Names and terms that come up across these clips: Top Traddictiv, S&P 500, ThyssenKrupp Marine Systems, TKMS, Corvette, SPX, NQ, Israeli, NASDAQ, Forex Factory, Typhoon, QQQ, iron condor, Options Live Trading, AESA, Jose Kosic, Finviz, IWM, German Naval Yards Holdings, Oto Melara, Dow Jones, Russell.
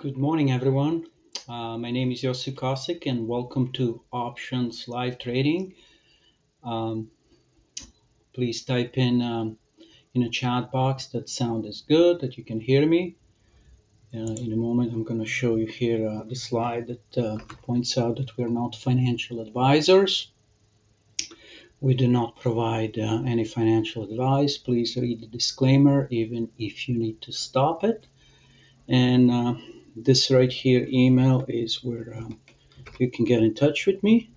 Good morning, everyone. My name is Jose Kosic, and welcome to Options Live Trading. Please type in a chat box that sound is good, that you can hear me. In a moment, I'm going to show you here the slide that points out that we're not financial advisors. We do not provide any financial advice. Please read the disclaimer, even if you need to stop it. And this right here email is where you can get in touch with me.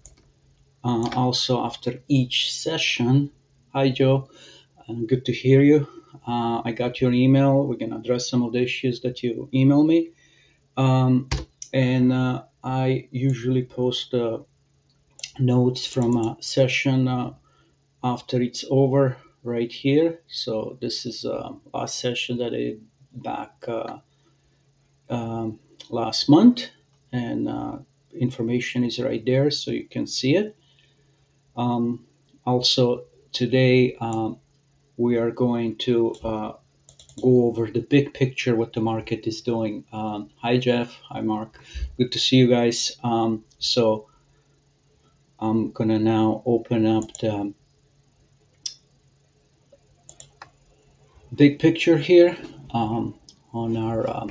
Also, after each session, hi Joe, good to hear you. I got your email. We're going to address some of the issues that you email me. And I usually post notes from a session after it's over right here. So this is last session that I did back last month, and information is right there, so you can see it. Also today we are going to go over the big picture, what the market is doing. Hi Jeff, hi Mark, good to see you guys. So I'm gonna now open up the big picture here on our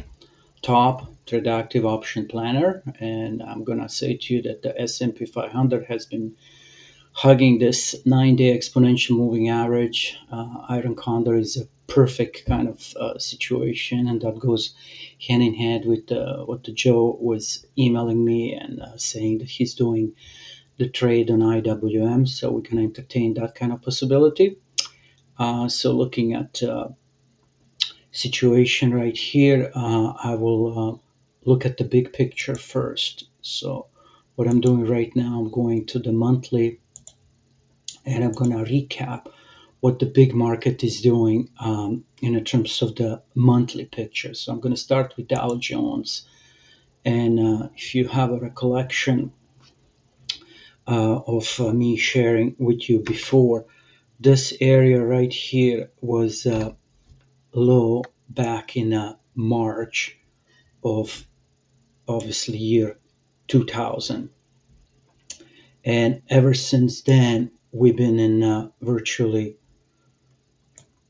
Top Traddictiv option planner, and I'm gonna say to you that the S&P 500 has been hugging this 9-day exponential moving average. Iron condor is a perfect kind of situation, and that goes hand in hand with what Joe was emailing me and saying that he's doing the trade on IWM, so we can entertain that kind of possibility. So looking at situation right here, I will look at the big picture first. So what I'm doing right now, I'm going to the monthly, and I'm going to recap what the big market is doing in terms of the monthly picture. So I'm going to start with Dow Jones, and if you have a recollection of me sharing with you before, this area right here was low back in March of obviously year 2000, and ever since then we've been in a virtually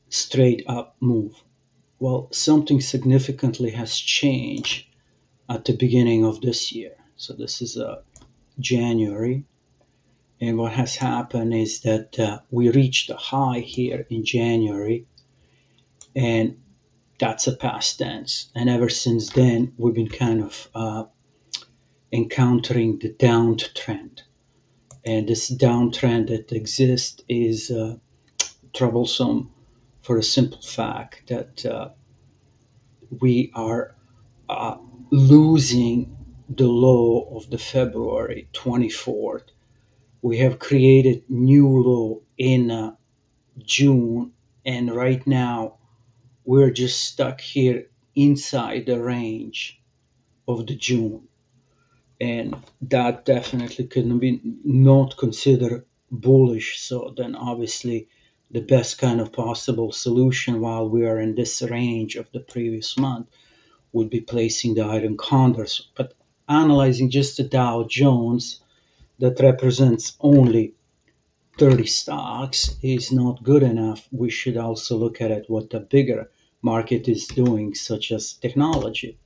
straight up move. Well, something significantly has changed at the beginning of this year. So this is January, and what has happened is that we reached a high here in January, and that's a past tense, and ever since then we've been kind of encountering the downtrend, and this downtrend that exists is troublesome for the simple fact that we are losing the low of the February 24th. We have created new low in June, and right now we're just stuck here inside the range of the June, and that definitely couldn't be not considered bullish. So then obviously the best kind of possible solution while we are in this range of the previous month would be placing the iron condors. But analyzing just the Dow Jones, that represents only 30 stocks, is not good enough. We should also look at it, what the bigger market is doing, such as technology.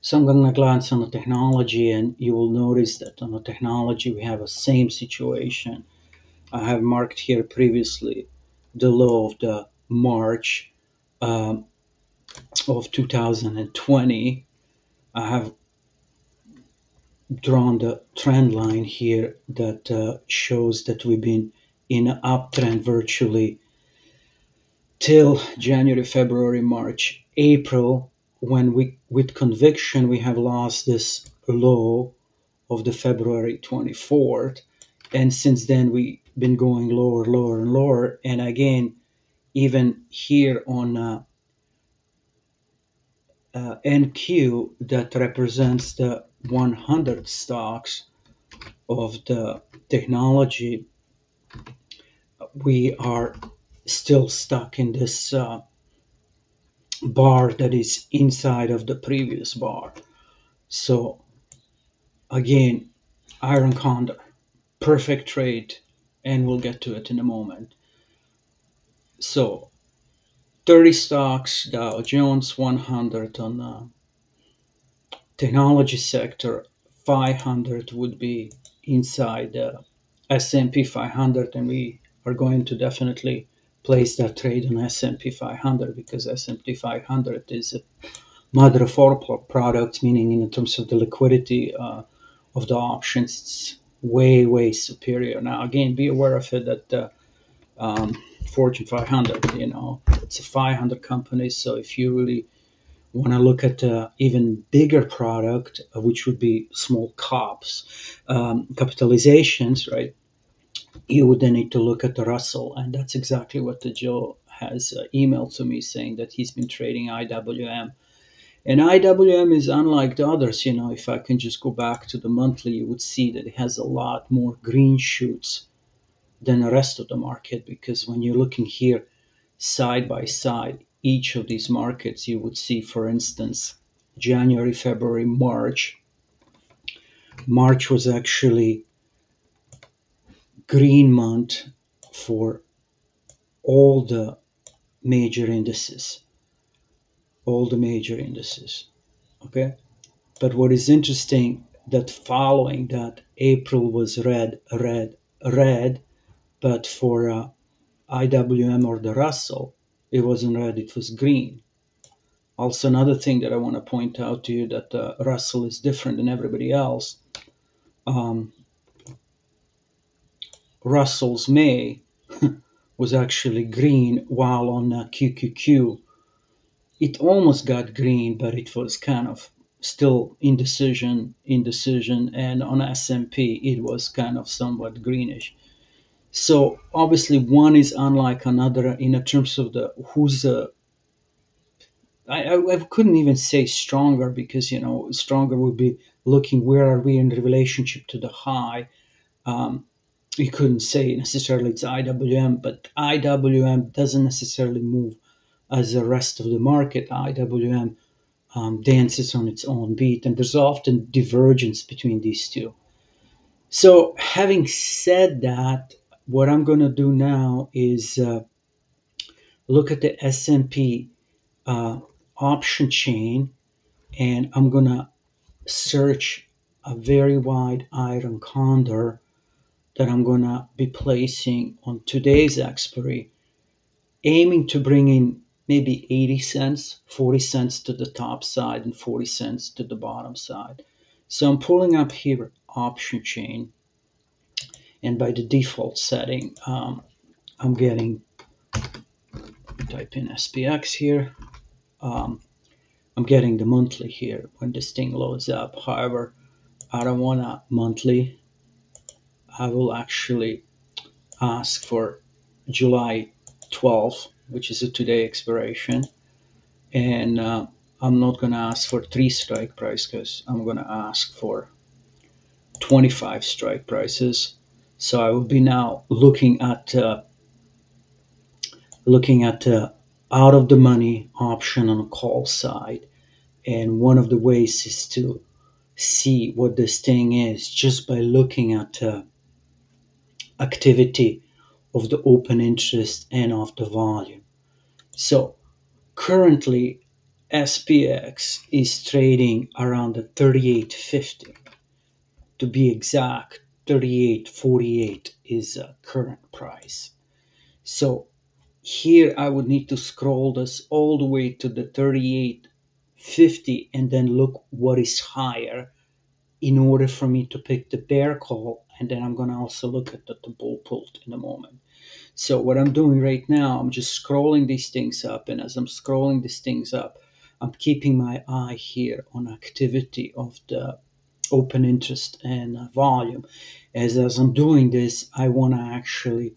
So I'm going to glance on the technology, and you will notice that on the technology we have a same situation. I have marked here previously the low of the March of 2020. I have drawn the trend line here that shows that we've been in an uptrend virtually till January, February, March, April, when we, with conviction, we have lost this low of the February 24th, and since then we've been going lower, lower, and lower. And again, even here on NQ, that represents the 100 stocks of the technology, we are still stuck in this bar that is inside of the previous bar. So again, iron condor, perfect trade, and we'll get to it in a moment. So 30 stocks, Dow Jones 100 on the technology sector, 500 would be inside the S&P 500, and we are going to definitely place that trade on S&P 500 because S&P 500 is a mother of all products, meaning in terms of the liquidity of the options, it's way, way superior. Now, again, be aware of it that Fortune 500, you know, it's a 500 company. So if you really want to look at an even bigger product, which would be small caps, capitalizations, right? You would then need to look at the Russell, and that's exactly what the Joe has emailed to me saying that he's been trading IWM. And IWM is unlike the others, you know, if I can just go back to the monthly, you would see that it has a lot more green shoots than the rest of the market, because when you're looking here side by side, each of these markets, you would see, for instance, January, February, March. March was actually green month for all the major indices, okay? But what is interesting, that following that, April was red, red, red, but for IWM or the Russell, it wasn't red, it was green. Also, another thing that I want to point out to you, that Russell is different than everybody else. Russell's May was actually green, while on QQQ, it almost got green, but it was kind of still indecision, and on S&P, it was kind of somewhat greenish. So obviously one is unlike another in terms of the who's I couldn't even say stronger, because, you know, stronger would be looking where are we in relationship to the high. You couldn't say necessarily it's IWM, but IWM doesn't necessarily move as the rest of the market. IWM dances on its own beat, and there's often divergence between these two. So having said that, what I'm going to do now is look at the S&P option chain, and I'm going to search a very wide iron condor that I'm going to be placing on today's expiry, aiming to bring in maybe 80 cents, 40 cents to the top side and 40 cents to the bottom side. So I'm pulling up here option chain. And by the default setting, I'm getting, type in SPX here. I'm getting the monthly here when this thing loads up. However, I don't want a monthly. I will actually ask for July 12th, which is a today expiration. And I'm not going to ask for 3 strike price, because I'm going to ask for 25 strike prices. So I will be now looking at out of the money option on a call side, and one of the ways is to see what this thing is just by looking at activity of the open interest and of the volume. So currently SPX is trading around the 38.50, to be exact. 38.48 is a current price. So here I would need to scroll this all the way to the 38.50 and then look what is higher in order for me to pick the bear call. And then I'm going to also look at the bull pull in a moment. So what I'm doing right now, I'm just scrolling these things up. And as I'm scrolling these things up, I'm keeping my eye here on activity of the open interest and volume. As I'm doing this, I want to actually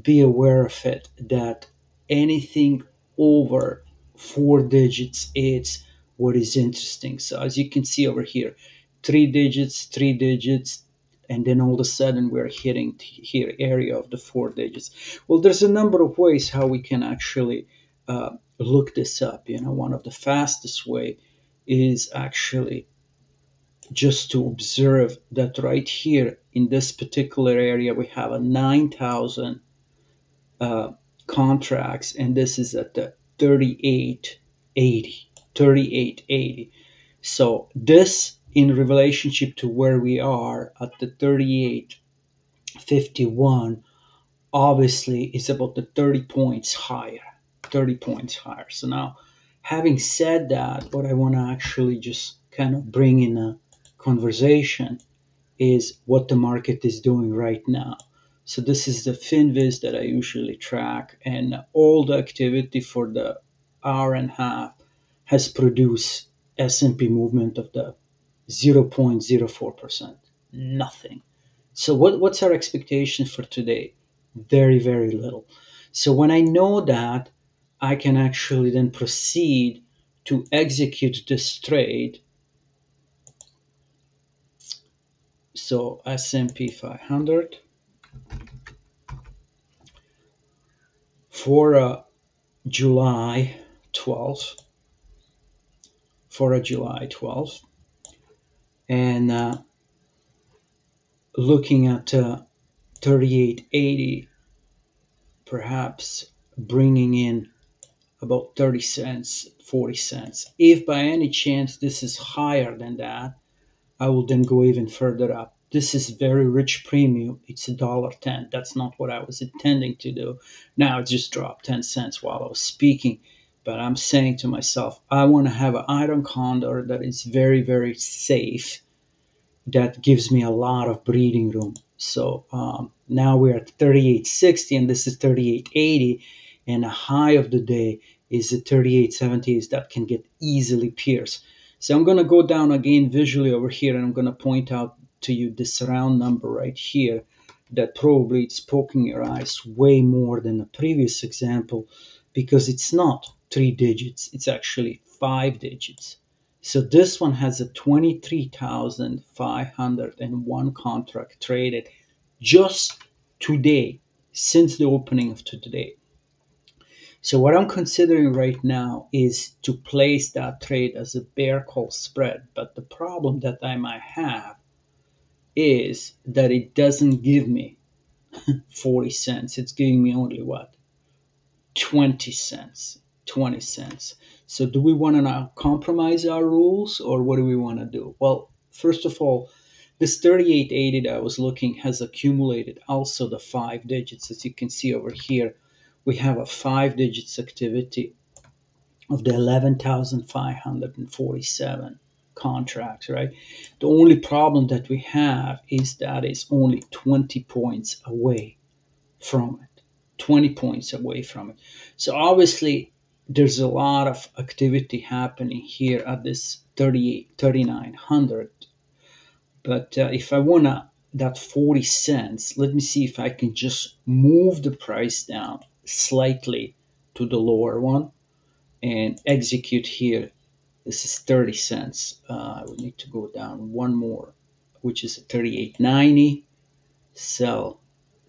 be aware of it that anything over 4 digits, it's what is interesting. So as you can see over here, 3 digits, 3 digits, and then all of a sudden we're hitting here area of the 4 digits. Well, there's a number of ways how we can actually look this up. You know, one of the fastest way is actually just to observe that right here in this particular area, we have a 9,000 contracts, and this is at the 3880. So this in relationship to where we are at the 3851, obviously is about the 30 points higher. So now, having said that, what I want to actually just kind of bring in a conversation is what the market is doing right now. So this is the Finviz that I usually track, and all the activity for the hour and a half has produced S&P movement of the 0.04%, nothing. So what's our expectation for today? Very, very little. So when I know that, I can actually then proceed to execute this trade. So S&P 500 for July 12th, for July 12th, and looking at 3880, perhaps bringing in about 30 cents 40 cents. If by any chance this is higher than that, I will then go even further up. This is very rich premium. It's $1.10. That's not what I was intending to do. Now it just dropped 10 cents while I was speaking, but I'm saying to myself, I want to have an iron condor that is very, very safe, that gives me a lot of breathing room. So now we're at 3860, and this is 3880, and a high of the day is the 3870s that can get easily pierced. So I'm going to go down again visually over here, and I'm going to point out to you this round number right here that probably it's poking your eyes way more than the previous example, because it's not 3 digits, it's actually 5 digits. So this one has a 23,501 contract traded just today, since the opening of today. So what I'm considering right now is to place that trade as a bear call spread. But the problem that I might have is that it doesn't give me 40 cents. It's giving me only what? 20 cents. So do we want to now compromise our rules, or what do we want to do? Well, first of all, this 3880 that I was looking has accumulated also the 5 digits. As you can see over here, we have a 5 digits activity of the 11,547 contracts, right? The only problem that we have is that it's only 20 points away from it, 20 points away from it. So obviously there's a lot of activity happening here at this 3900. But if I want that 40 cents, let me see if I can just move the price down slightly to the lower one and execute here. This is 30 cents. I would need to go down one more, which is a 3890. Sell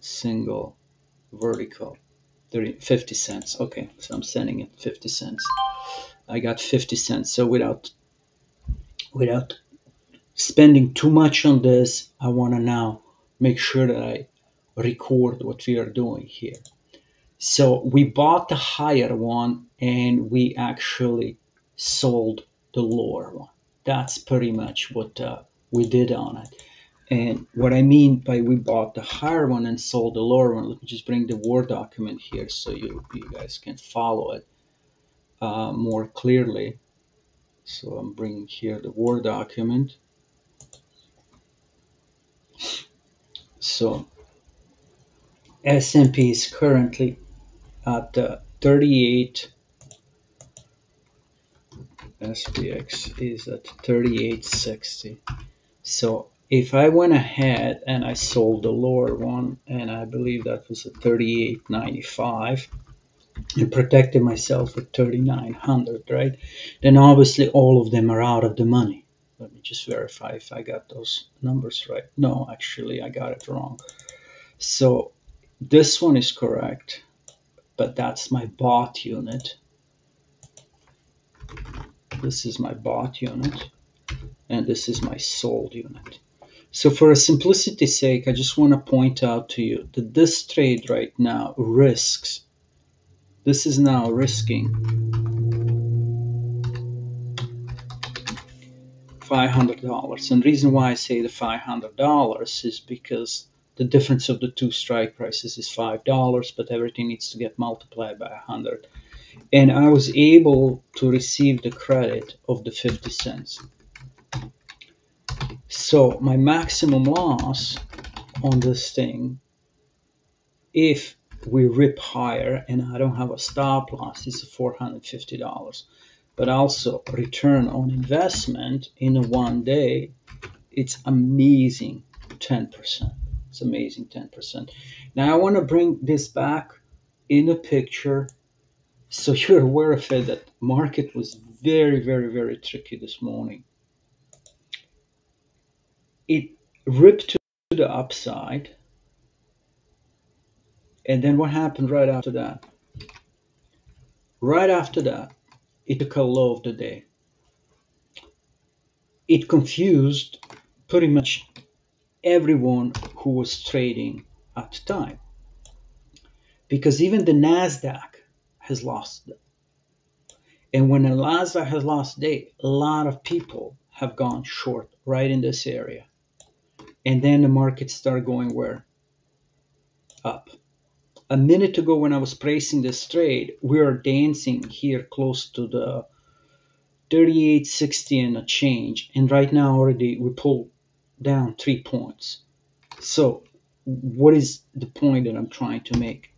single vertical 50 cents. Okay, so I'm sending it 50 cents. I got 50 cents. So without spending too much on this, I want to now make sure that I record what we are doing here. So we bought the higher one and we actually sold the lower one. That's pretty much what we did on it. And what I mean by we bought the higher one and sold the lower one, let me just bring the Word document here so you guys can follow it more clearly. So I'm bringing here the Word document. So S&P is currently at 38. SPX is at 3860. So if I went ahead and I sold the lower one, and I believe that was a 3895, and protected myself with 3900, right? Then obviously all of them are out of the money. Let me just verify if I got those numbers right. No, actually I got it wrong. So this one is correct, but that's my bought unit. This is my bought unit, and this is my sold unit. So for simplicity's sake, I just want to point out to you that this trade right now risks. This is now risking $500. And the reason why I say the $500 is because the difference of the two strike prices is $5, but everything needs to get multiplied by 100. And I was able to receive the credit of the 50 cents. So my maximum loss on this thing, if we rip higher and I don't have a stop loss, is $450. But also return on investment in 1 day, it's amazing 10%. It's amazing 10%. Now I want to bring this back in the picture so you're aware of it, that market was very, very, very tricky this morning. It ripped to the upside. And then what happened right after that? Right after that, it took a low of the day. It confused pretty much everyone who was trading at the time, because even the NASDAQ has lost them. And when the NASDAQ has lost day, a lot of people have gone short right in this area. And then the market started going where? Up. A minute ago when I was pricing this trade, we are dancing here close to the 38.60 and a change. And right now already we pulled down 3 points. So what is the point that I'm trying to make?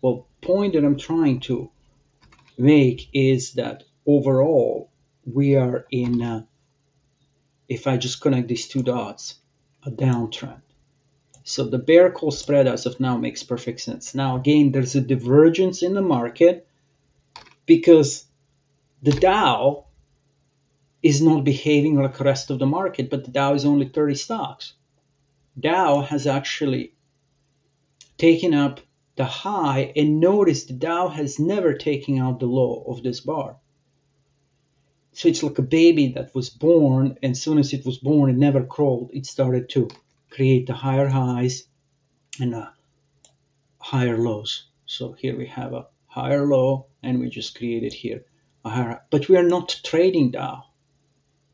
Well, point that I'm trying to make is that overall we are in, if I just connect these two dots, a downtrend. So the bear call spread as of now makes perfect sense. Now, again, there's a divergence in the market because the Dow is not behaving like the rest of the market, but the Dow is only 30 stocks. Dow has actually taken up the high, and notice the Dow has never taken out the low of this bar. So it's like a baby that was born, and as soon as it was born, it never crawled. It started to create the higher highs and higher lows. So here we have a higher low, and we just created here a higher. But we are not trading Dow.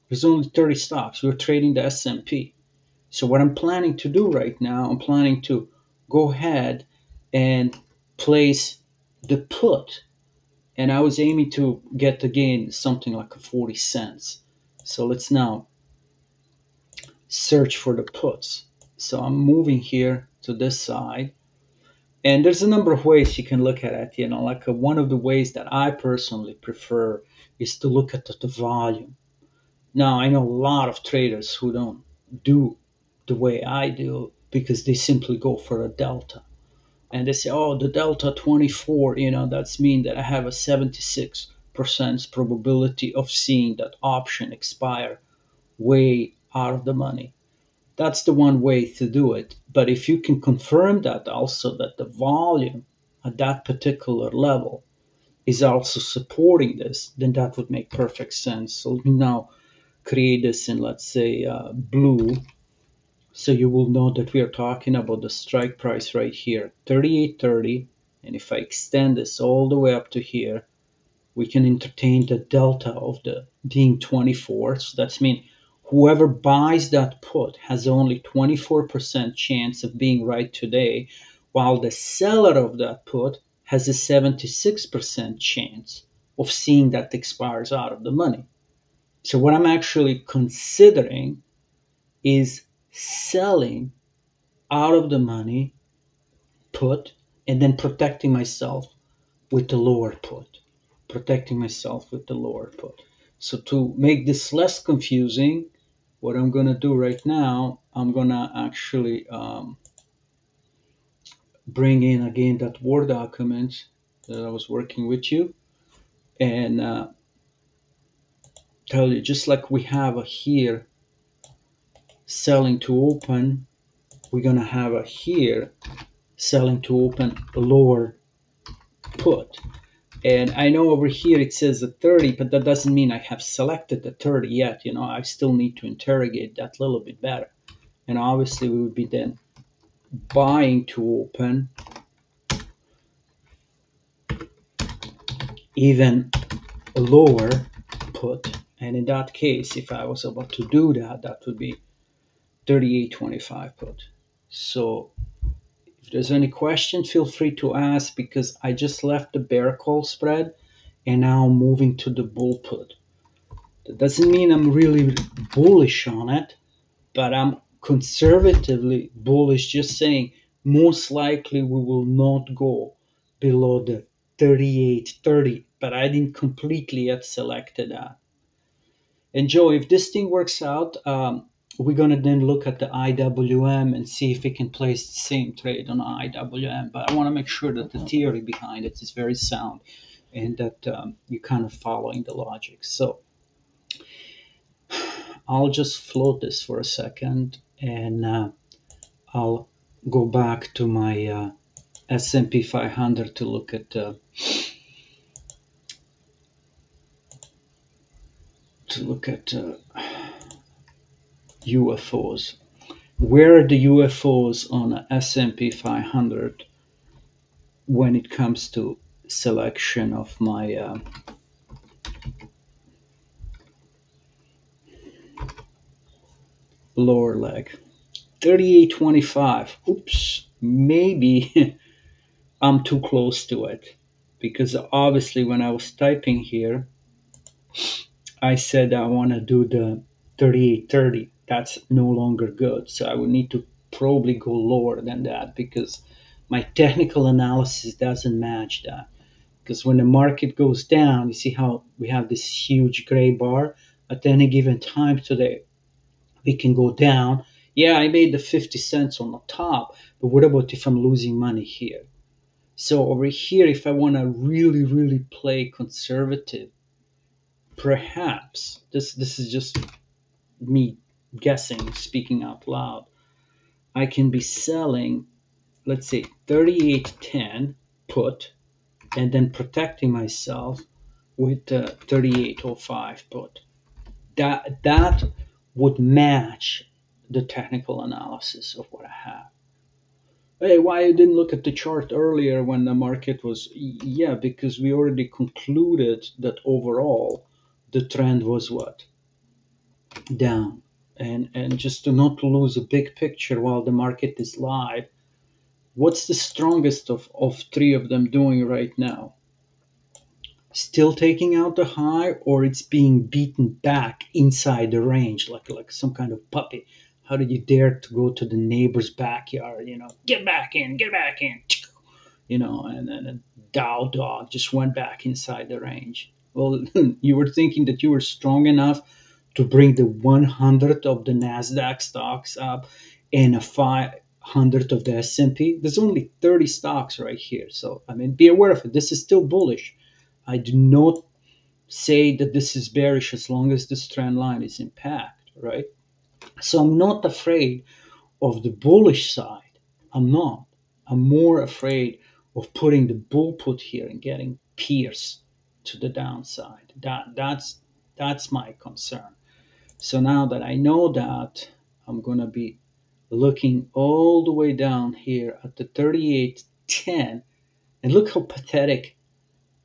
There's only 30 stocks. We're trading the S&P. So what I'm planning to do right now, I'm planning to go ahead and place the put. And I was aiming to get, again, something like 40 cents. So let's now search for the puts. So I'm moving here to this side, and there's a number of ways you can look at it. You know, like one of the ways that I personally prefer is to look at the volume. Now, I know a lot of traders who don't do the way I do because they simply go for a delta. And they say, oh, the delta 24, you know, that's mean that I have a 76% probability of seeing that option expire way out of the money. That's the one way to do it. But if you can confirm that also, that the volume at that particular level is also supporting this, then that would make perfect sense. So let me now create this in, let's say, blue. So you will know that we are talking about the strike price right here, 38.30. And if I extend this all the way up to here, we can entertain the delta of the being 24. So that's mean whoever buys that put has only 24% chance of being right today, while the seller of that put has a 76% chance of seeing that expires out of the money. So what I'm actually considering is selling out of the money put and then protecting myself with the lower put, protecting myself with the lower put. So to make this less confusing, what I'm going to do right now, I'm going to actually bring in again that Word document that I was working with you and tell you, just like we have a here selling to open, we're going to have a here selling to open lower put. And I know over here it says a 30, but that doesn't mean I have selected the 30 yet. You know, I still need to interrogate that a little bit better. And obviously we would be then buying to open, even lower put. And in that case, if I was about to do that, that would be 38.25 put. So if there's any question, feel free to ask, because I just left the bear call spread and now I'm moving to the bull put. That doesn't mean I'm really bullish on it, but I'm conservatively bullish, just saying most likely we will not go below the 38.30, but I didn't completely yet select that. And Joe, if this thing works out, we're going to then look at the IWM and see if we can place the same trade on IWM. But I want to make sure that the theory behind it is very sound and that you're kind of following the logic. So I'll just float this for a second, and I'll go back to my S&P 500 to look at UFOs. Where are the UFOs on S&P 500 when it comes to selection of my lower leg? 38.25. Oops, maybe I'm too close to it, because obviously when I was typing here, I said I want to do the 38.30. That's no longer good. So I would need to probably go lower than that, because my technical analysis doesn't match that. Because when the market goes down, you see how we have this huge gray bar. At any given time today, we can go down. Yeah, I made the 50 cents on the top, but what about if I'm losing money here? So over here, if I want to really, really play conservative, perhaps, this is just me guessing, speaking out loud, I can be selling, let's say, 38.10 put, and then protecting myself with 38.05 put. That would match the technical analysis of what I have. Hey, why I didn't look at the chart earlier when the market was, yeah, because we already concluded that overall the trend was what? Down. And just to not lose a big picture while the market is live, what's the strongest of three of them doing right now? Still taking out the high, or it's being beaten back inside the range like some kind of puppy. How did you dare to go to the neighbor's backyard? You know, get back in, you know, and then a Dow dog just went back inside the range. Well, you were thinking that you were strong enough to bring the 100 of the NASDAQ stocks up and a 500 of the S&P. There's only 30 stocks right here. So, I mean, be aware of it. This is still bullish. I do not say that this is bearish as long as this trend line is intact, right? So I'm not afraid of the bullish side. I'm not. I'm more afraid of putting the bull put here and getting pierced to the downside. That's my concern. So now that I know that, I'm going to be looking all the way down here at the 38.10. And look how pathetic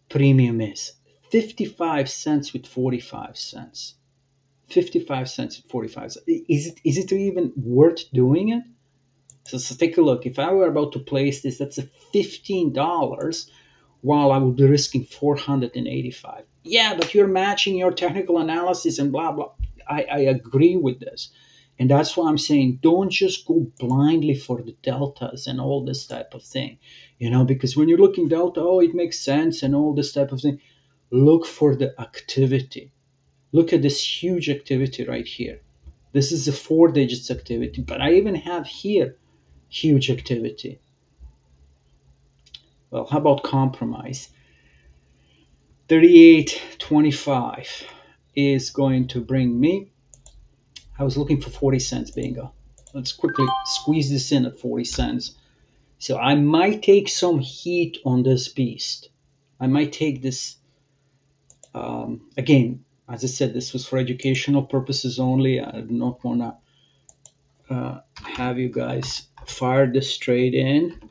premium is. 55 cents with 45 cents. 55 cents with 45 cents. Is it even worth doing it? So take a look. If I were about to place this, that's a $15 while I would be risking 485. Yeah, but you're matching your technical analysis and blah, blah. I agree with this. And that's why I'm saying don't just go blindly for the deltas and all this type of thing. You know, because when you're looking delta, oh, it makes sense and all this type of thing. Look for the activity. Look at this huge activity right here. This is a 4 digits activity, but I even have here huge activity. Well, how about compromise? 38.25 is going to bring me, I was looking for 40 cents, bingo. Let's quickly squeeze this in at 40 cents. So I might take some heat on this beast. I might take this, again, as I said, this was for educational purposes only. I do not want to have you guys fire this trade in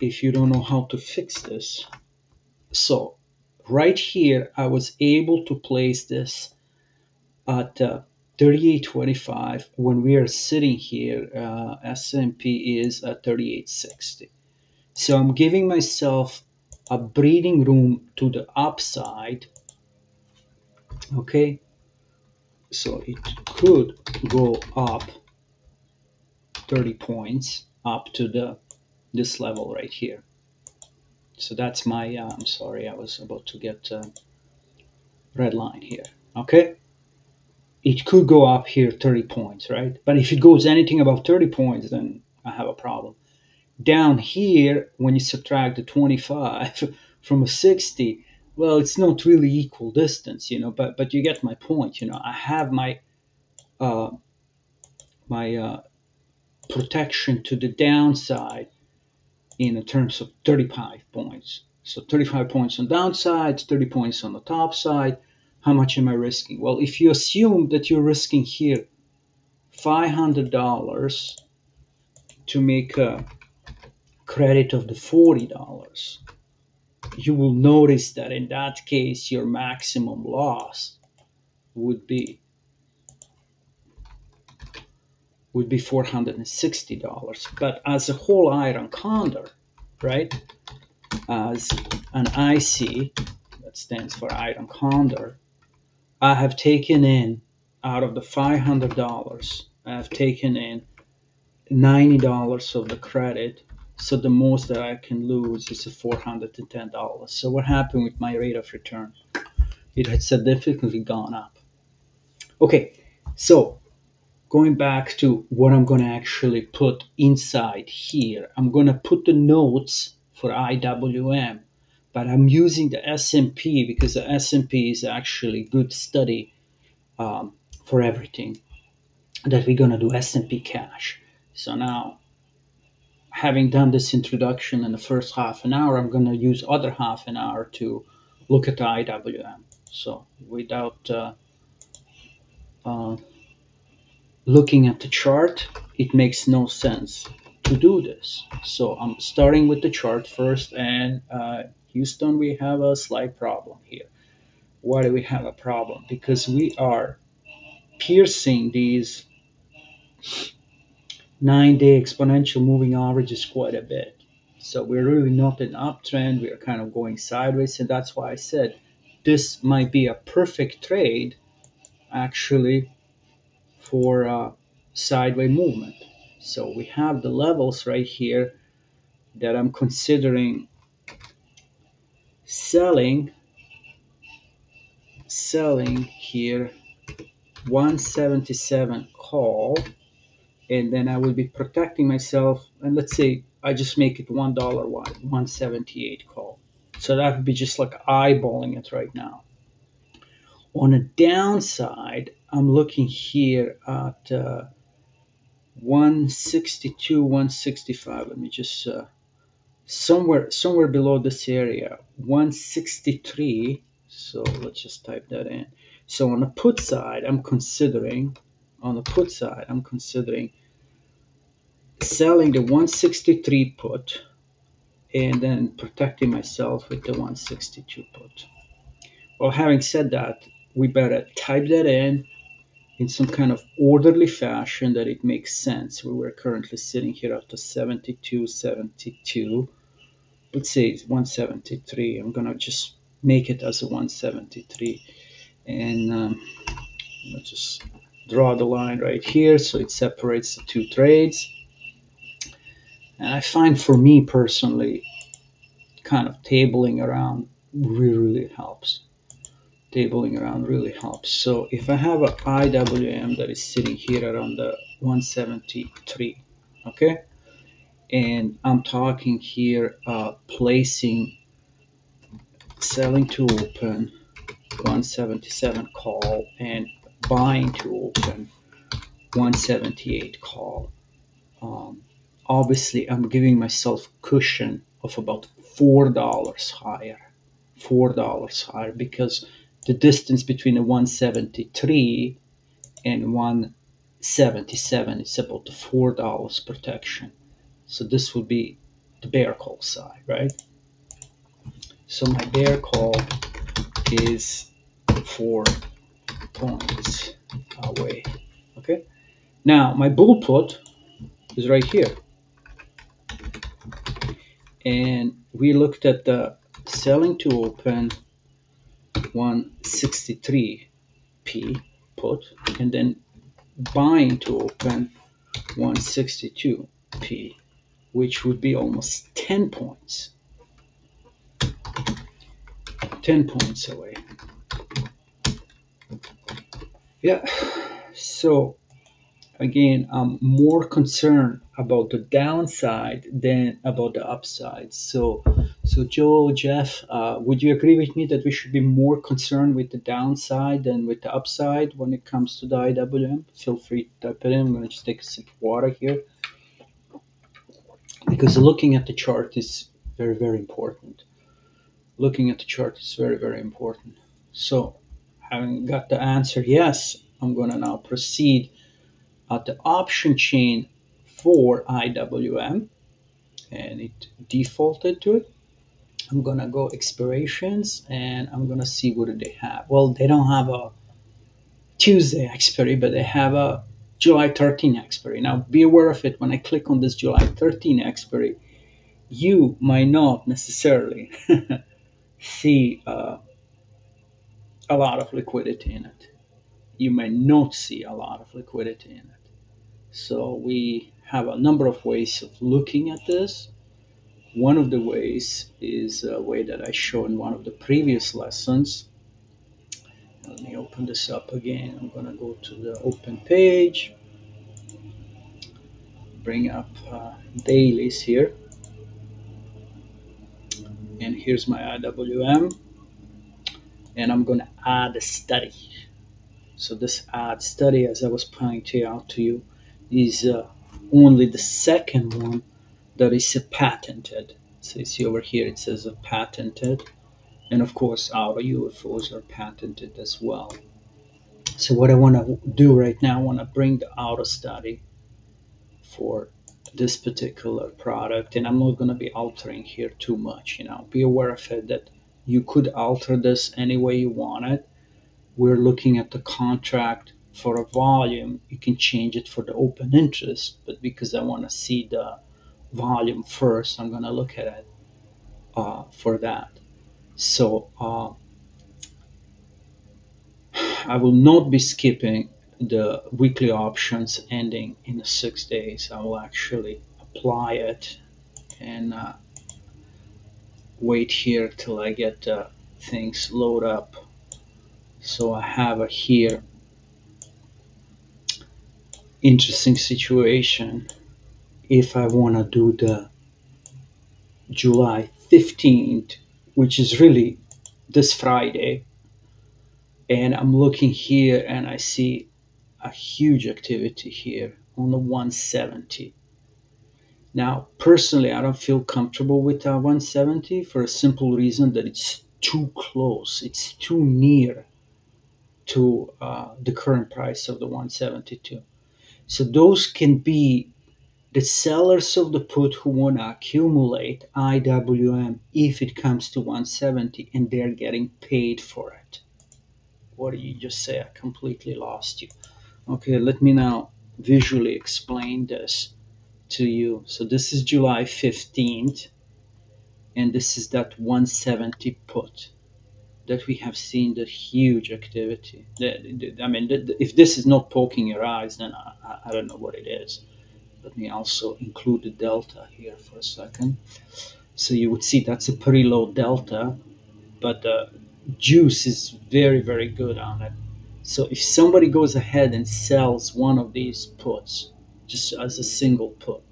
if you don't know how to fix this. So right here, I was able to place this at 38.25 when we are sitting here. S&P is at 38.60. So I'm giving myself a breathing room to the upside. Okay, so it could go up 30 points up to this level right here. So that's my, I'm sorry, I was about to get a red line here. Okay, it could go up here 30 points, right? But if it goes anything above 30 points, then I have a problem. Down here, when you subtract the 25 from a 60, well, it's not really equal distance, you know, but you get my point, you know. I have my my protection to the downside in terms of 35 points. So 35 points on downside, 30 points on the top side. How much am I risking? Well, if you assume that you're risking here $500 to make a credit of the $40, you will notice that in that case, your maximum loss would be $460. But as a whole iron condor, right? As an IC, that stands for iron condor, I have taken in, out of the $500, I have taken in $90 of the credit. So the most that I can lose is $410. So what happened with my rate of return? It had significantly gone up. Okay, so going back to what I'm going to actually put inside here, I'm going to put the notes for IWM, but I'm using the S&P because the S&P is actually good study for everything that we're going to do S&P cash. So now, having done this introduction in the first half an hour, I'm going to use other half an hour to look at the IWM. So without looking at the chart, it makes no sense to do this. So I'm starting with the chart first, and Houston, we have a slight problem here. Why do we have a problem? Because we are piercing these 9-day exponential moving averages quite a bit. So we're really not an uptrend. We are kind of going sideways, and that's why I said this might be a perfect trade actually for a sideway movement. So we have the levels right here that I'm considering selling here, 177 call. And then I will be protecting myself. And let's say I just make it $1 wide, 178 call. So that would be just like eyeballing it right now. On a downside, I'm looking here at 162, 165. Let me just somewhere below this area, 163. So let's just type that in. So on the put side, I'm considering. On the put side, I'm considering selling the 163 put and then protecting myself with the 162 put. Well, having said that, we better type that in some kind of orderly fashion that it makes sense. We were currently sitting here after 72, 72. Let's say it's 173. I'm going to just make it as a 173. And let's just draw the line right here so it separates the two trades. And I find for me personally, kind of tabling around really helps. Tabling around really helps. So if I have an IWM that is sitting here around the 173, okay? And I'm talking here, placing, selling to open, 177 call, and buying to open, 178 call. Obviously, I'm giving myself cushion of about $4 higher $4 higher, because the distance between the 173 and 177 is about the $4 protection. So this would be the bear call side, right? So my bear call is 4 points away. Okay, now my bull put is right here, and we looked at the selling to open 163p put, and then buying to open 162p, which would be almost 10 points. 10 points away. Yeah, so again, I'm more concerned about the downside than about the upside. So Joe, Jeff, would you agree with me that we should be more concerned with the downside than with the upside when it comes to the IWM? Feel free to type it in. I'm going to just take a sip of water here, because looking at the chart is very, very important. Looking at the chart is very, very important. So having got the answer yes, I'm going to now proceed at the option chain for IWM, and it defaulted to it. I'm going to go expirations, and I'm going to see what do they have. Well, they don't have a Tuesday expiry, but they have a July 13 expiry. Now be aware of it. When I click on this July 13 expiry, you might not necessarily see a lot of liquidity in it. You may not see a lot of liquidity in it. So we have a number of ways of looking at this. One of the ways is a way that I showed in one of the previous lessons. Let me open this up again. I'm going to go to the open page, bring up dailies here, and here's my IWM, and I'm going to add a study. So this add study, as I was pointing out to you, is only the second one that is patented. So you see over here it says patented, and of course our UFOs are patented as well. So what I want to do right now, I want to bring the auto study for this particular product, and I'm not going to be altering here too much. You know, be aware of it that you could alter this any way you want it. We're looking at the contract for a volume. You can change it for the open interest, but because I want to see the volume first, I'm going to look at it for that. So I will not be skipping the weekly options ending in 6 days. I will actually apply it and wait here till I get things load up. So I have here interesting situation. If I want to do the July 15th, which is really this Friday, and I'm looking here and I see a huge activity here on the 170. Now, personally, I don't feel comfortable with 170 for a simple reason that it's too close. It's too near to the current price of the 172. So those can be the sellers of the put who want to accumulate IWM if it comes to 170, and they're getting paid for it. What did you just say? I completely lost you. Okay, let me now visually explain this to you. So this is July 15th, and this is that 170 put that we have seen the huge activity. I mean, if this is not poking your eyes, then I don't know what it is. Let me also include the delta here for a second. So you would see that's a pretty low delta, but the juice is very, very good on it. So if somebody goes ahead and sells one of these puts, just as a single put,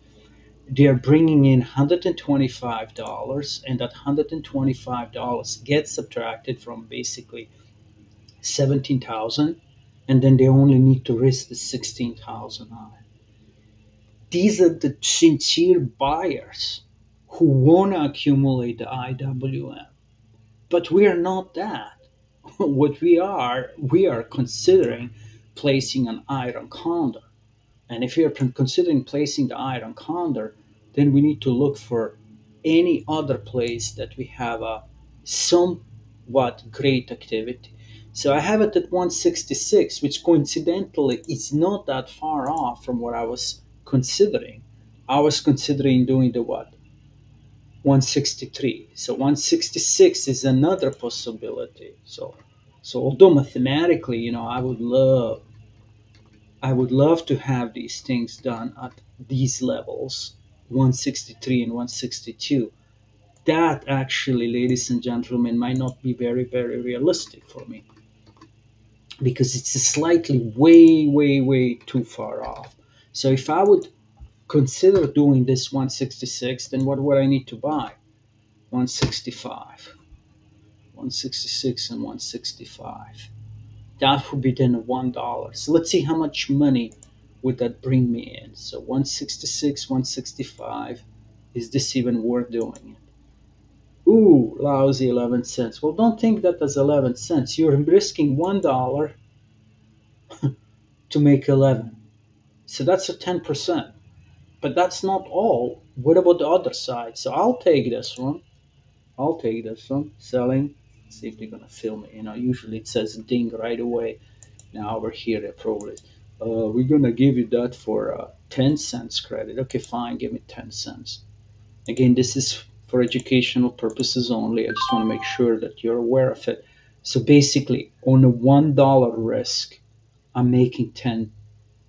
they are bringing in $125, and that $125 gets subtracted from basically 17,000, and then they only need to risk the 16,000 on it. These are the sincere buyers who want to accumulate the IWM. But we are not that. What we are considering placing an iron condor. And if you're considering placing the iron condor, then we need to look for any other place that we have a somewhat great activity. So I have it at 166, which coincidentally is not that far off from what I was considering. I was considering doing the what? 163. So 166 is another possibility. So although mathematically, you know, I would love to have these things done at these levels, 163 and 162. That actually, ladies and gentlemen, might not be very, very realistic for me, because it's slightly way, way, way too far off. So if I would consider doing this 166, then what would I need to buy? 165, 166 and 165. That would be then $1. So let's see how much money would that bring me in. So 166, 165. Is this even worth doing it? Ooh, lousy 11 cents. Well, don't think that as 11 cents. You're risking $1 to make 11. So that's a 10%. But that's not all. What about the other side? So I'll take this one. I'll take this one. Selling. See if they're gonna fill me. You know, usually it says ding right away. Now over here they probably we're gonna give you that for 10 cents credit. Okay, fine, give me 10 cents. Again, this is for educational purposes only. I just want to make sure that you're aware of it. So basically, on a $1 risk, I'm making 10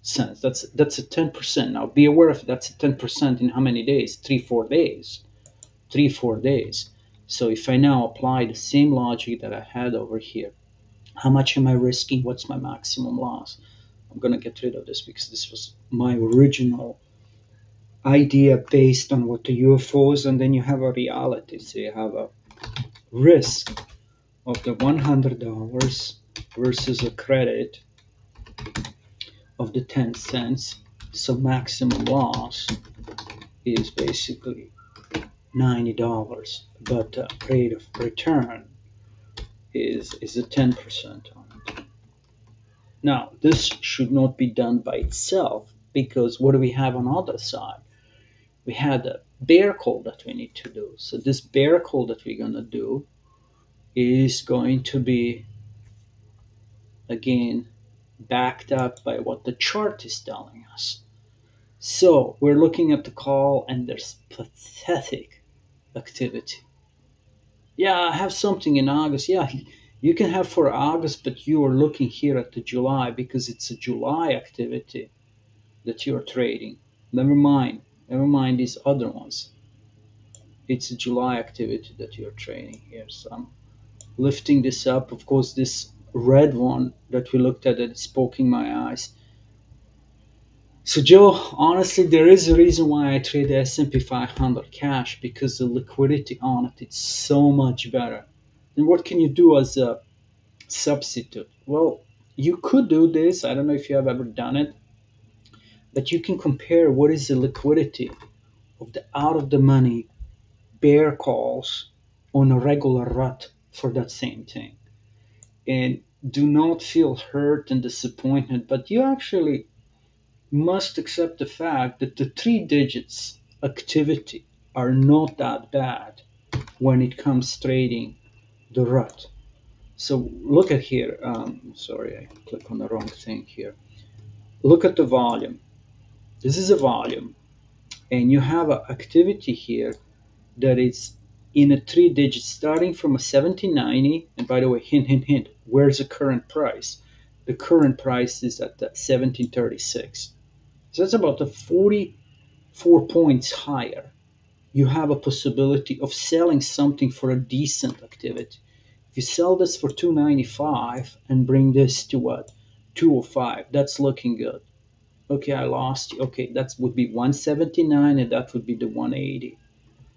cents. That's a 10%. Now be aware of it. That's a 10% in how many days? 3-4 days. 3-4 days. So if I now apply the same logic that I had over here, how much am I risking? What's my maximum loss? I'm going to get rid of this because this was my original idea based on what the UFOs, and then you have a reality. So you have a risk of the $100 versus a credit of the 10 cents. So maximum loss is basically $90, but the rate of return is a 10% on it. Now, this should not be done by itself, because what do we have on the other side? We had a bear call that we need to do. So this bear call that we're going to do is going to be, again, backed up by what the chart is telling us. So we're looking at the call, and there's pathetic activity. Yeah, I have something in August. Yeah, you can have for August, but you are looking here at the July, because it's a July activity that you're trading. Never mind these other ones. It's a July activity that you're trading here. So I'm lifting this up. Of course, this red one that we looked at, it's poking my eyes. So Joe, honestly, there is a reason why I trade the S&P 500 cash, because the liquidity on it is so much better. And what can you do as a substitute? Well, you could do this. I don't know if you have ever done it, but you can compare what is the liquidity of the out-of-the-money bear calls on a regular rut for that same thing. And do not feel hurt and disappointed, but you actually must accept the fact that the 3 digits activity are not that bad when it comes trading the rut. So look at here. Sorry, I click on the wrong thing here. Look at the volume. This is a volume, and you have an activity here that is in a 3 digits starting from a 1790. And by the way, hint, hint, hint, where's the current price? The current price is at 1736. So that's about 44 points higher. You have a possibility of selling something for a decent activity. If you sell this for 295 and bring this to what? 205. That's looking good. Okay, I lost you. Okay, that would be 179, and that would be the 180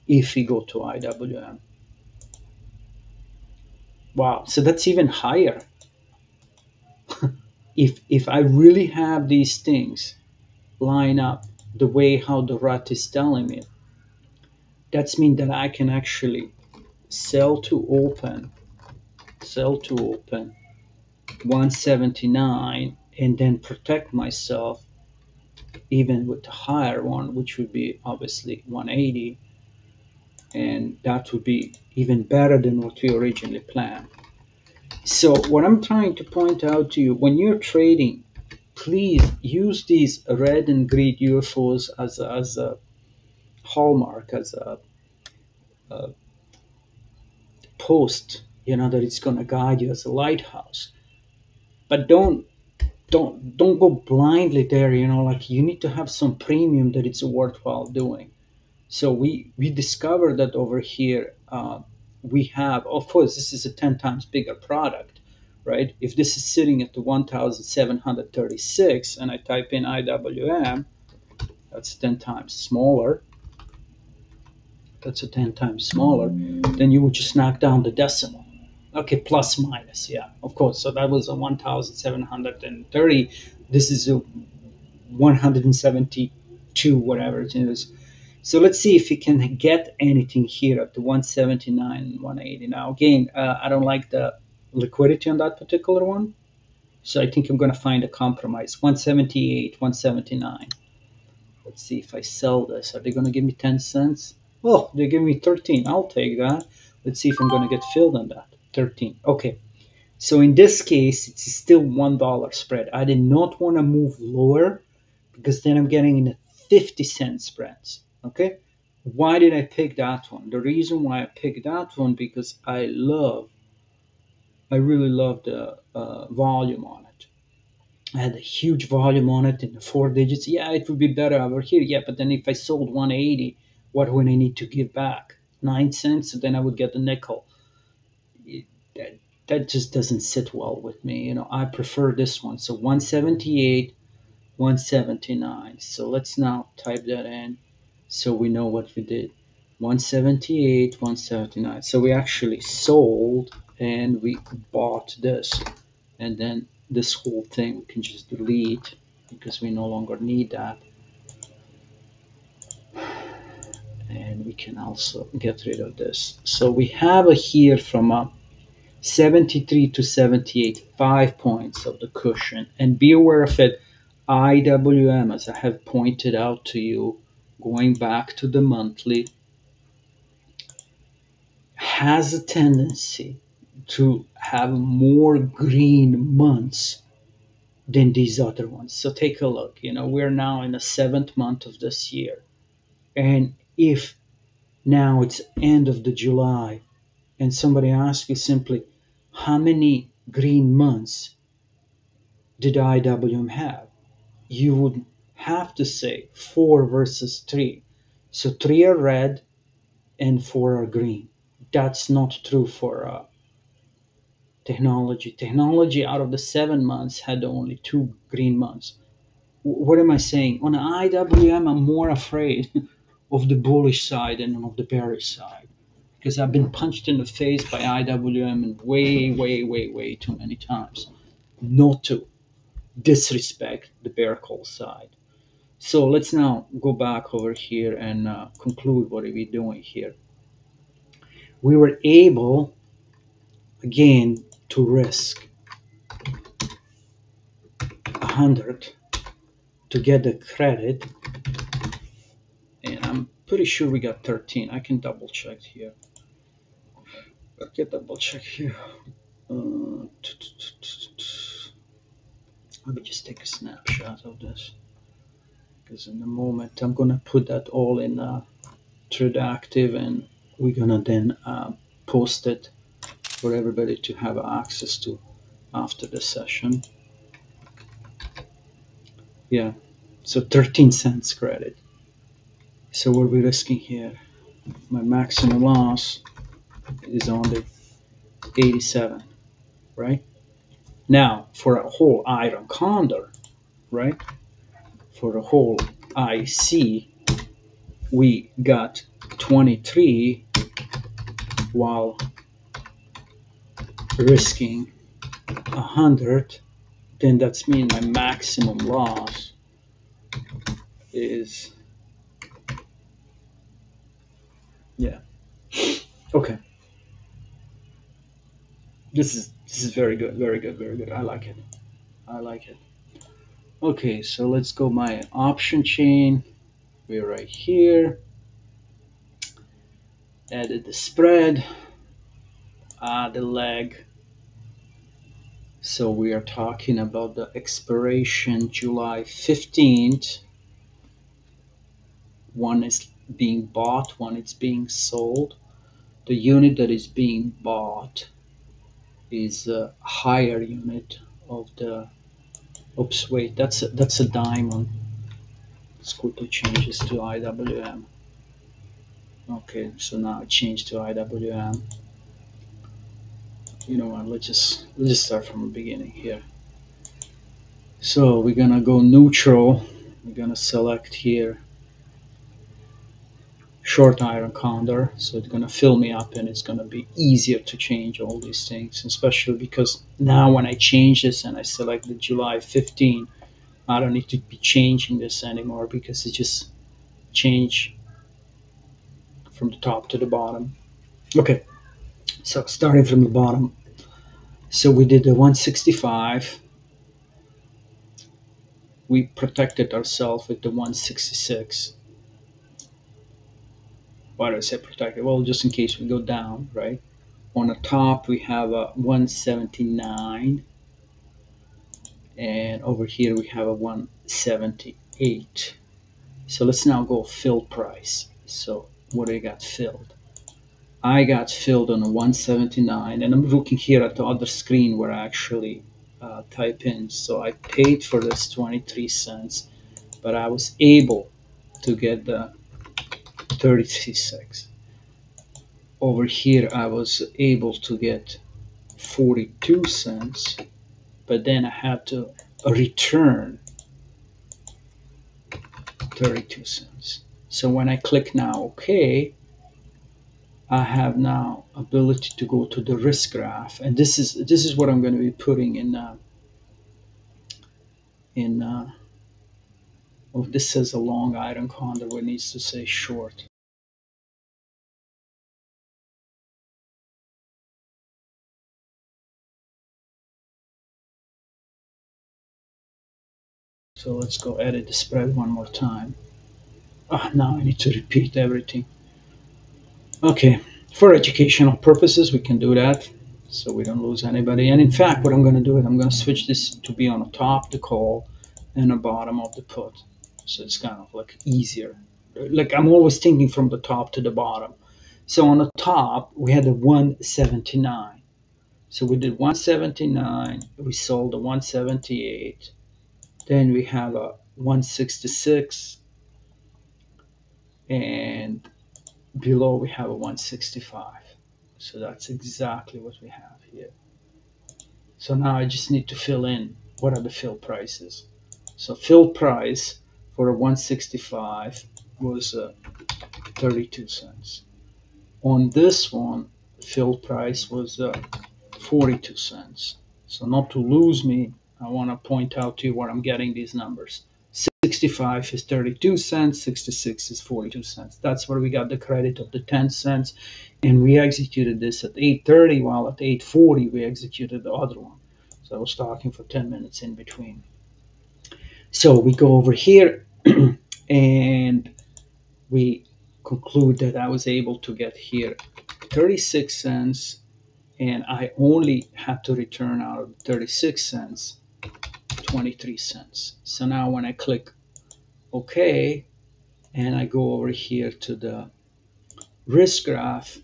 if we go to IWM. Wow, so that's even higher. If I really have these things line up the way how the rut is telling me, that's mean that I can actually sell to open 179, and then protect myself even with the higher one, which would be obviously 180, and that would be even better than what we originally planned. So what I'm trying to point out to you, when you're trading, please use these red and green UFOs as a hallmark, as a post, you know, that it's going to guide you as a lighthouse. But don't go blindly there, you know, like you need to have some premium that it's worthwhile doing. So we discovered that over here, we have, of course, this is a 10 times bigger product, right? If this is sitting at the 1,736 and I type in IWM, that's 10 times smaller. That's a 10 times smaller. Then you would just knock down the decimal. Okay, plus minus, yeah, of course. So that was a 1,730. This is a 172, whatever it is. So let's see if you can get anything here up to 179 and 180. Now, again, I don't like the liquidity on that particular one. So I think I'm going to find a compromise. 178, 179. Let's see if I sell this. Are they going to give me 10 cents? Oh, they give me 13. I'll take that. Let's see if I'm going to get filled on that. 13. Okay. So in this case, it's still $1 spread. I did not want to move lower because then I'm getting in a 50-cent spreads. Okay, why did I pick that one? The reason why I picked that one, because I really love the volume on it. I had a huge volume on it in the 4 digits. Yeah, it would be better over here. Yeah, but then if I sold 180, what would I need to give back? 9 cents, so then I would get a nickel. That just doesn't sit well with me. You know, I prefer this one. So 178, 179. So let's now type that in. So we know what we did, 178, 179. So we actually sold and we bought this. And then this whole thing we can just delete because we no longer need that. And we can also get rid of this. So we have a here from a 73 to 78, 5 points of the cushion. And be aware of it, IWM, as I have pointed out to you, going back to the monthly, has a tendency to have more green months than these other ones. So take a look, you know, we're now in the 7th month of this year. And if now it's end of the July and somebody asks you simply, how many green months did IWM have? You would have to say 4 versus 3. So 3 are red and 4 are green. That's not true for technology. Technology out of the 7 months had only 2 green months. What am I saying? On IWM, I'm more afraid of the bullish side than of the bearish side, because I've been punched in the face by IWM and way too many times not to disrespect the bear call side. So let's now go back over here and conclude what are we doing here. We were able, again, to risk 100 to get the credit. And I'm pretty sure we got 13. I can double check here. Okay, double check here. Let me just take a snapshot of this, because in a moment I'm gonna put that all in Traddictiv, and we're gonna then post it for everybody to have access to after the session. Yeah, so 13 cents credit. So what are we risking here? My maximum loss is only 87, right? Now, for a whole iron condor, right? For a whole IC, we got 23 while risking 100. Then that's mean my maximum loss is, yeah. Okay, This is very good, very good, very good. I like it. I like it. Okay, so let's go my option chain. We're right here. Added the spread, the lag. So we are talking about the expiration July 15th. One is being bought, one is being sold. The unit that is being bought is a higher unit of the, oops, wait, that's a diamond. Let's quickly change this to IWM. Okay, so now I change to IWM. You know what, let's just start from the beginning here. So we're gonna go neutral. We're gonna select here short iron counter, so it's gonna fill me up and it's gonna be easier to change all these things, especially because now when I change this and I select the July 15, I don't need to be changing this anymore because it just change from the top to the bottom. Okay, so starting from the bottom, so we did the 165, we protected ourselves with the 166. Why do I say protected? Well, just in case we go down, right? On the top we have a 179, and over here we have a 178. So let's now go fill price. So what I got filled? I got filled on a 179, and I'm looking here at the other screen where I actually type in. So I paid for this 23 cents, but I was able to get the 36. Over here I was able to get 42 cents, but then I had to return 32 cents. So when I click now OK, I have now ability to go to the risk graph, and this is what I'm going to be putting in oh, this says a long iron condor, what needs to say short. So let's go edit the spread one more time. Oh, now I need to repeat everything. Okay, for educational purposes, we can do that so we don't lose anybody. And in fact, what I'm going to do is I'm going to switch this to be on the top of the call and the bottom of the put. So it's kind of like easier. Like I'm always thinking from the top to the bottom. So on the top, we had the 179. So we did 179. We sold the 178. Then we have a 166. And below we have a 165. So that's exactly what we have here. So now I just need to fill in what are the fill prices. So fill price for a 165 was 32 cents. On this one, fill price was 42 cents. So not to lose me, I want to point out to you where I'm getting these numbers. 65 is 32 cents, 66 is 42 cents. That's where we got the credit of the 10 cents. And we executed this at 8:30, while at 8:40 we executed the other one. So I was talking for 10 minutes in between. So we go over here and we conclude that I was able to get here 36 cents and I only had to return out of 36 cents. 23 cents. So now when I click OK and I go over here to the risk graph,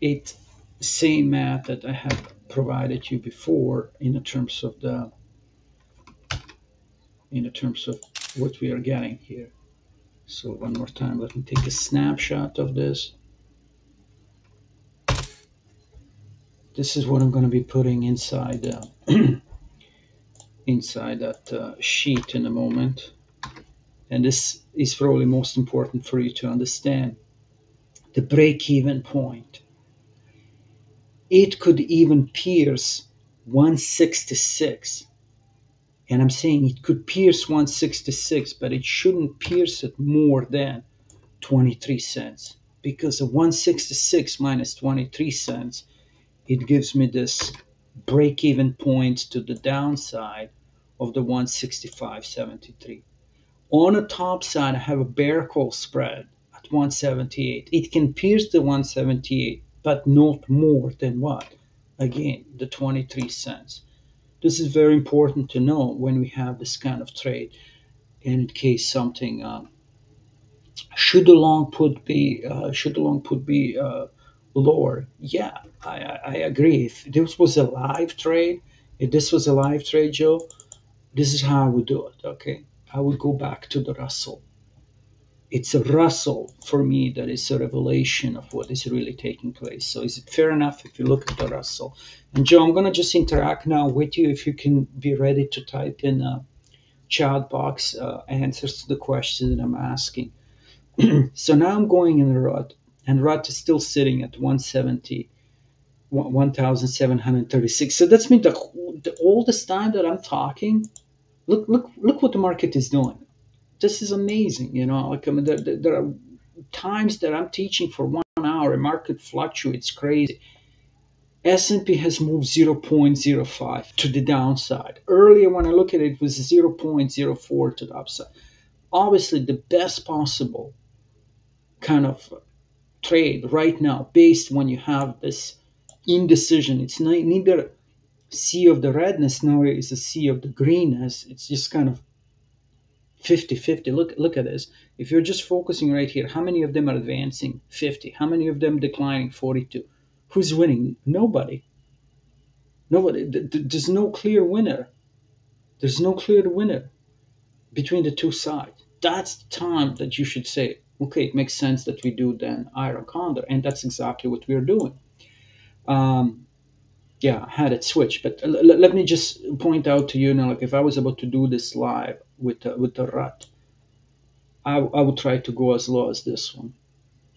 it's the same math that I have provided you before in terms of what we are getting here. So one more time, let me take a snapshot of this. This is what I'm going to be putting inside the inside that sheet in a moment, and this is probably most important for you to understand. The break-even point, it could even pierce 166, and I'm saying it could pierce 166, but it shouldn't pierce it more than 23 cents, because the 166 minus 23 cents, it gives me this break-even points to the downside of the 165.73. On the top side, I have a bear call spread at 178. It can pierce the 178, but not more than what? Again, the 23 cents. This is very important to know when we have this kind of trade, and in case something should the long put be lower? Yeah, I agree. If this was a live trade, Joe, this is how I would do it. Okay, I would go back to the Russell. It's a Russell for me that is a revelation of what is really taking place. So is it fair enough if you look at the Russell? And Joe, I'm gonna just interact now with you. If you can be ready to type in a chat box answers to the question that I'm asking. So now I'm going in the rut, and rut is still sitting at 170, 1,736. So that's mean the oldest time that I'm talking. Look what the market is doing. This is amazing, you know. Like, I mean, there are times that I'm teaching for 1 hour, the market fluctuates crazy. S&P has moved 0.05 to the downside. Earlier, when I look at it, it was 0.04 to the upside. Obviously, the best possible kind of trade right now, based when you have this indecision, it's neither sea of the redness nor is a sea of the greenness. It's just kind of 50-50. Look at this. If you're just focusing right here, how many of them are advancing? 50. How many of them declining? 42. Who's winning? Nobody. There's no clear winner. There's no clear winner between the two sides. That's the time that you should say, okay, it makes sense that we do then iron condor, and that's exactly what we're doing. Yeah, I had it switched, but let me just point out to you now, like, if I was about to do this live with the rut, I would try to go as low as this one.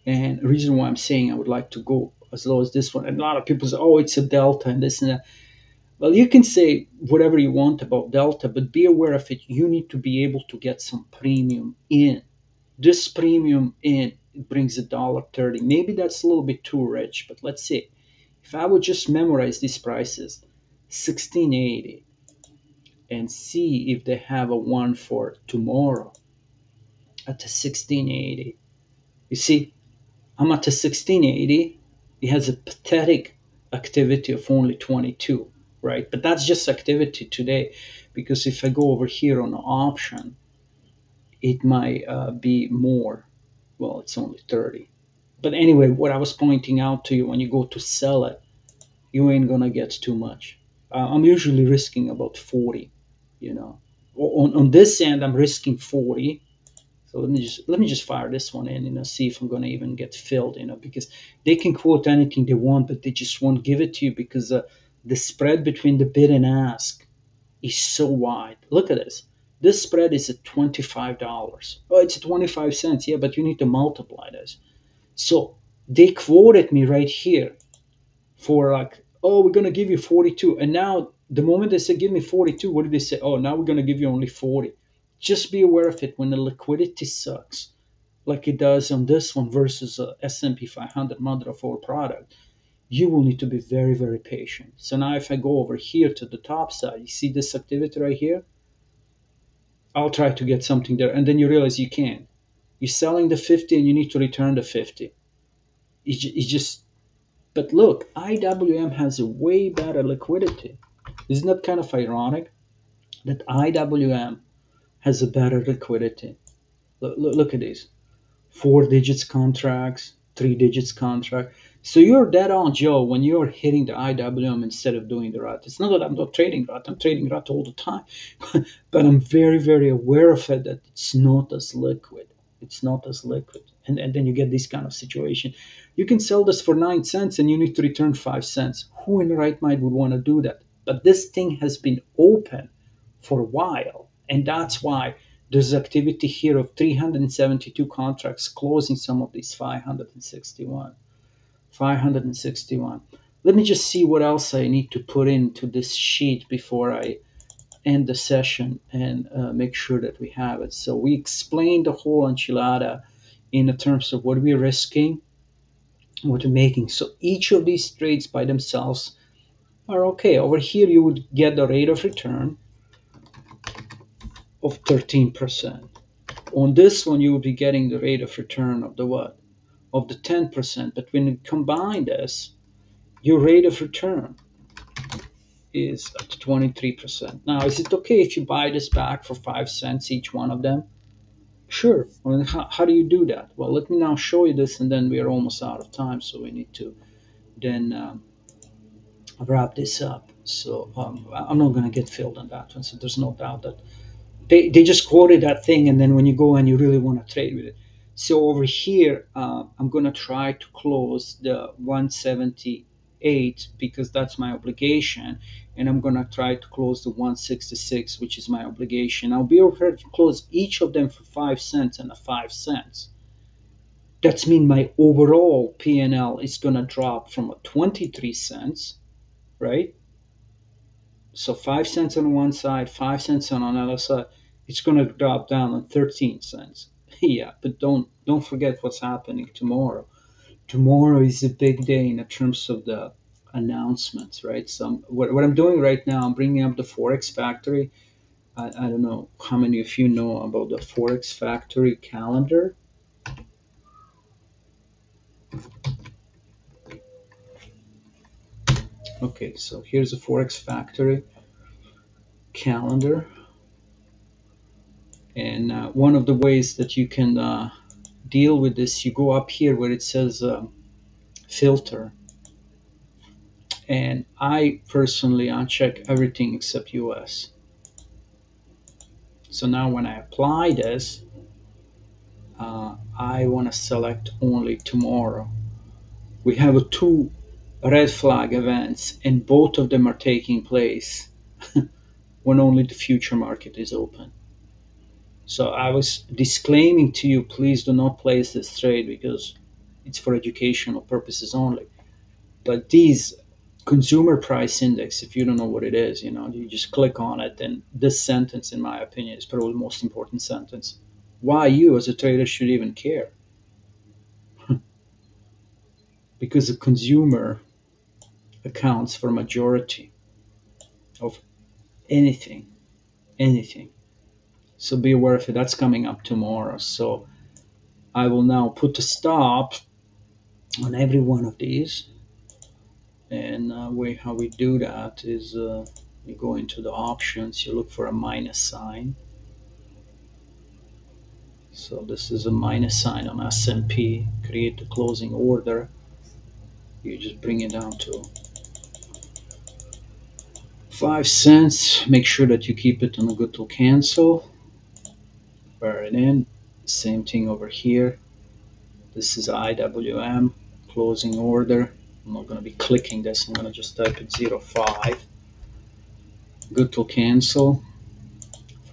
And the reason why I'm saying I would like to go as low as this one, and a lot of people say, oh, it's a delta and this and that. Well, you can say whatever you want about delta, but be aware of it. You need to be able to get some premium in. This premium in, it brings $1.30. Maybe that's a little bit too rich, but let's see. If I would just memorize these prices, 16.80, and see if they have a one for tomorrow at the 16.80. You see, I'm at the 16.80. It has a pathetic activity of only 22, right? But that's just activity today, because if I go over here on the option, it might be more. Well, it's only 30. But anyway, what I was pointing out to you, when you go to sell it, you ain't gonna get too much. I'm usually risking about 40, you know. On this end, I'm risking 40. So let me just fire this one in, you know, see if I'm gonna even get filled, you know, because they can quote anything they want, but they just won't give it to you, because the spread between the bid and ask is so wide. Look at this. This spread is at $25. Oh, it's at 25 cents, yeah, but you need to multiply this. So they quoted me right here for like, oh, we're gonna give you 42. And now the moment they say give me 42, what did they say? Oh, now we're gonna give you only 40. Just be aware of it when the liquidity sucks, like it does on this one versus a S&P 500 mother of all product. You will need to be very, very patient. So now if I go over here to the top side, you see this activity right here? I'll try to get something there, and then you realize you can't. You're selling the 50 and you need to return the 50. It's just, but look, IWM has a way better liquidity. Isn't that kind of ironic that IWM has a better liquidity? Look at these 4 digits contracts, 3 digits contract. So you're dead on, Joe, when you're hitting the IWM instead of doing the rut. It's not that I'm not trading rut. I'm trading rut all the time, but I'm very, very aware of it that it's not as liquid. It's not as liquid. And then you get this kind of situation. You can sell this for 9 cents and you need to return 5 cents. Who in the right mind would want to do that? But this thing has been open for a while. And that's why there's activity here of 372 contracts closing, some of these 561. Let me just see what else I need to put into this sheet before I end the session and make sure that we have it. So we explained the whole enchilada in the terms of what we're risking, what we're making. So each of these trades by themselves are okay. Over here, you would get the rate of return of 13%. On this one, you would be getting the rate of return of the what? Of the 10%. But when you combine this, your rate of return is at 23%. Now, is it okay if you buy this back for 5 cents each one of them? Sure. I mean, how do you do that? Well, let me now show you this, and then we are almost out of time, so we need to then wrap this up. So I'm not going to get filled on that one, so there's no doubt that they just quoted that thing, and then when you go and you really want to trade with it. So over here, I'm going to try to close the 178 because that's my obligation, and I'm going to try to close the 166, which is my obligation. I'll be able to close each of them for 5 cents and a 5 cents. That's mean my overall P&L is going to drop from a 23 cents, right? So 5 cents on one side, 5 cents on another side. It's going to drop down on 13 cents. Yeah, but don't forget what's happening tomorrow. Tomorrow is a big day in terms of the announcements, right? So what I'm doing right now, I'm bringing up the Forex Factory. I don't know how many of you know about the Forex Factory calendar. Okay, so here's the Forex Factory calendar. And one of the ways that you can deal with this, you go up here where it says filter. And I personally uncheck everything except US. So now when I apply this, I want to select only tomorrow. We have a two red flag events, and both of them are taking place when only the future market is open. So I was disclaiming to you, please do not place this trade because it's for educational purposes only. But these consumer price index, if you don't know what it is, you know, you just click on it. And this sentence, in my opinion, is probably the most important sentence. Why you as a trader should even care? Because the consumer accounts for majority of anything. So be aware of it. That's coming up tomorrow. So I will now put a stop on every one of these. And way how we do that is you go into the options, you look for a minus sign. So this is a minus sign on S&P, create a closing order. You just bring it down to 5 cents. Make sure that you keep it on a good to cancel. Bear it in. Same thing over here. This is IWM, closing order. I'm not going to be clicking this. I'm going to just type it 05. Good to cancel.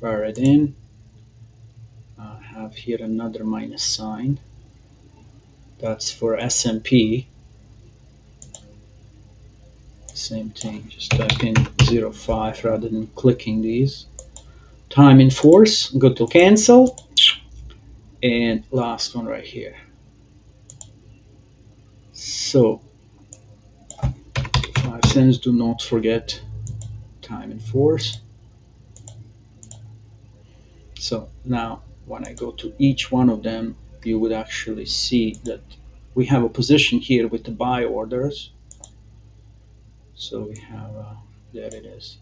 Fire it in. I have here another minus sign. That's for S&P. Same thing, just type in 05 rather than clicking these. Time in force, go to cancel. And last one right here. So 5 cents, do not forget time in force. So now when I go to each one of them, you would actually see that we have a position here with the buy orders. So we have, there it is.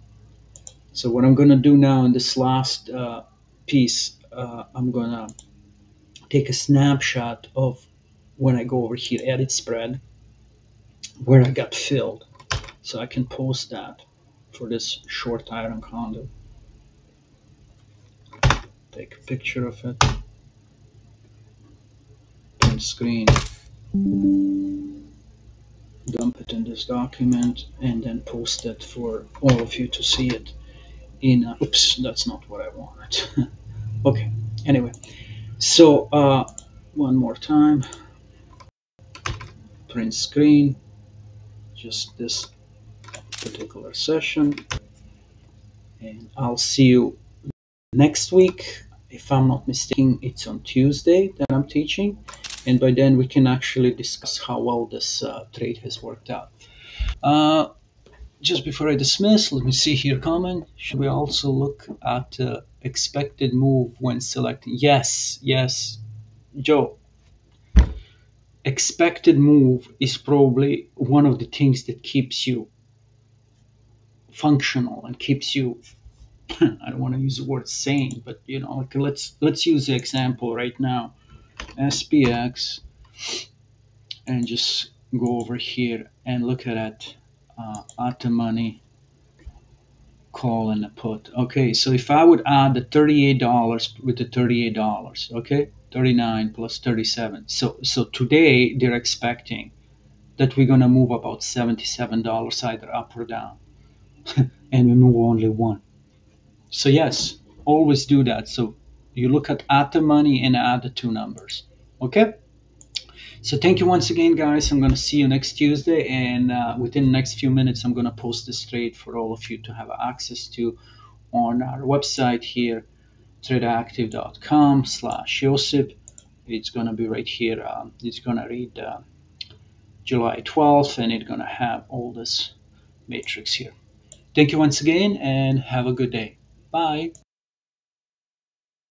So what I'm going to do now in this last piece, I'm going to take a snapshot of when I go over here, edit spread, where I got filled. So I can post that for this short iron condor. Take a picture of it. Print screen. Dump it in this document and then post it for all of you to see it in a, oops, that's not what I wanted. Okay, anyway, so one more time, print screen, just this particular session, and I'll see you next week. If I'm not mistaken, it's on Tuesday that I'm teaching. And by then we can actually discuss how well this trade has worked out. Just before I dismiss, let me see here comment. Should we also look at expected move when selecting? Yes, yes, Joe. Expected move is probably one of the things that keeps you functional and keeps you, I don't want to use the word sane, but you know, like let's use the example right now, SPX, and just go over here and look at it, at the money call and a put. Okay, so if I would add the $38 with the $38, okay, 39 plus 37. So today they're expecting that we're gonna move about $77 either up or down, and we move only one. So yes, always do that. So you look at the money and add the two numbers. Okay. So thank you once again, guys. I'm going to see you next Tuesday. And within the next few minutes, I'm going to post this trade for all of you to have access to on our website here, traddictiv.com/Josip. It's going to be right here. It's going to read July 12th, and it's going to have all this matrix here. Thank you once again, and have a good day. Bye.